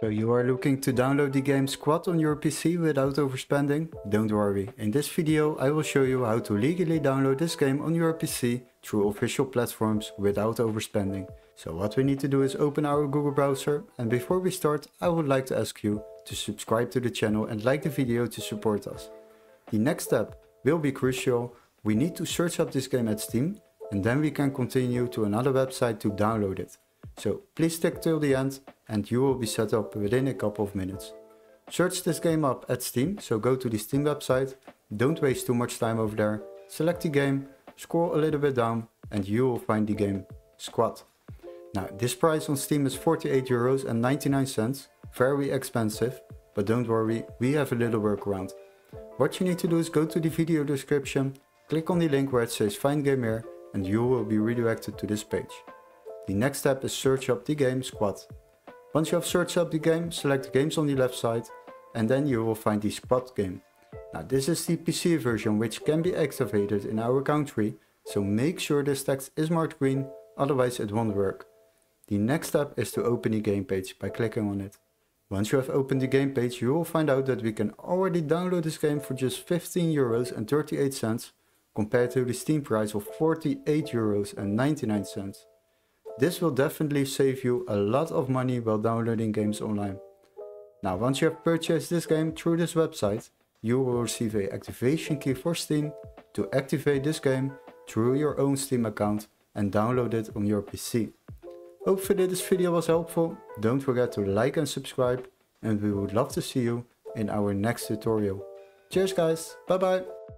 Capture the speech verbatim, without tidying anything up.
So you are looking to download the game Squad on your P C without overspending? Don't worry, in this video I will show you how to legally download this game on your P C through official platforms without overspending. So what we need to do is open our Google browser, and before we start I would like to ask you to subscribe to the channel and like the video to support us. The next step will be crucial. We need to search up this game at Steam, and then we can continue to another website to download it. So please stick till the end and you will be set up within a couple of minutes. Search this game up at Steam, so go to the Steam website, don't waste too much time over there, select the game, scroll a little bit down and you will find the game Squad. Now this price on Steam is forty-eight euros and ninety-nine cents, very expensive, but don't worry, we have a little workaround. What you need to do is go to the video description, click on the link where it says Find Game Here and you will be redirected to this page. The next step is search up the game Squad. Once you have searched up the game, select the games on the left side and then you will find the Squad game. Now this is the P C version which can be activated in our country, so make sure this text is marked green, otherwise it won't work. The next step is to open the game page by clicking on it. Once you have opened the game page, you will find out that we can already download this game for just fifteen euros and thirty-eight cents compared to the Steam price of forty-eight euros and ninety-nine cents. This will definitely save you a lot of money while downloading games online. Now once you have purchased this game through this website, you will receive an activation key for Steam to activate this game through your own Steam account and download it on your P C. Hopefully this video was helpful, don't forget to like and subscribe, and we would love to see you in our next tutorial. Cheers guys, bye bye!